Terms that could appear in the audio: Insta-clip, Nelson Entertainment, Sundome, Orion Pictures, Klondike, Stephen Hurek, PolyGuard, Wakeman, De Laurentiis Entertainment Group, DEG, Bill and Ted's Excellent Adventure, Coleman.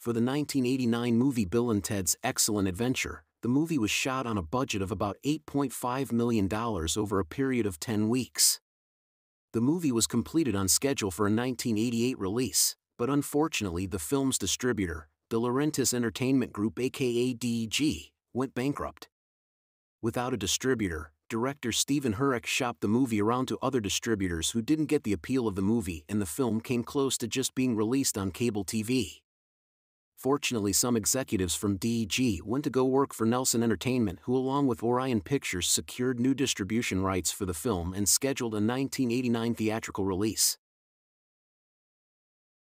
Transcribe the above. for the 1989 movie Bill and Ted's Excellent Adventure. The movie was shot on a budget of about $8.5 million over a period of 10 weeks. The movie was completed on schedule for a 1988 release, but unfortunately the film's distributor, De Laurentiis Entertainment Group aka DEG, went bankrupt. Without a distributor, director Stephen Hurek shopped the movie around to other distributors who didn't get the appeal of the movie, and the film came close to just being released on cable TV. Fortunately, some executives from DEG went to go work for Nelson Entertainment, who along with Orion Pictures secured new distribution rights for the film and scheduled a 1989 theatrical release.